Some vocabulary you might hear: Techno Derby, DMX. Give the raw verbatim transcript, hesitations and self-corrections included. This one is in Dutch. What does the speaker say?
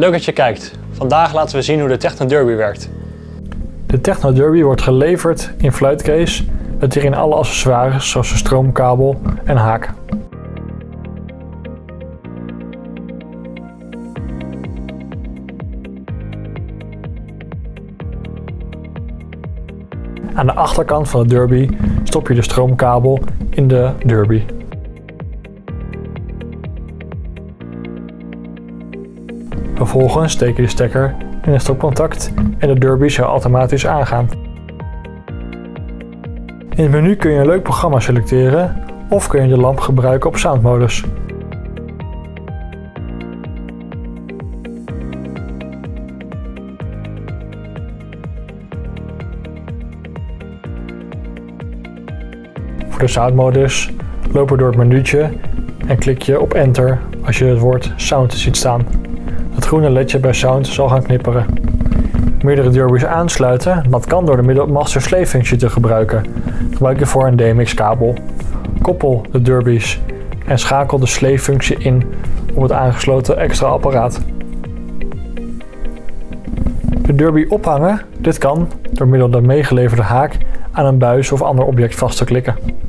Leuk dat je kijkt. Vandaag laten we zien hoe de Techno Derby werkt. De Techno Derby wordt geleverd in fluitcase met hierin alle accessoires zoals een stroomkabel en haak. Aan de achterkant van de derby stop je de stroomkabel in de derby. Vervolgens steek je de stekker in het stopcontact en de derby zal automatisch aangaan. In het menu kun je een leuk programma selecteren of kun je de lamp gebruiken op soundmodus. Voor de soundmodus loop je door het menu'tje en klik je op enter als je het woord sound ziet staan. Het groene ledje bij sound zal gaan knipperen. Meerdere derby's aansluiten, dat kan door de middelmaster slave functie te gebruiken. Gebruik je voor een D M X kabel. Koppel de derby's en schakel de slave functie in op het aangesloten extra apparaat. De derby ophangen, dit kan door middel de meegeleverde haak aan een buis of ander object vast te klikken.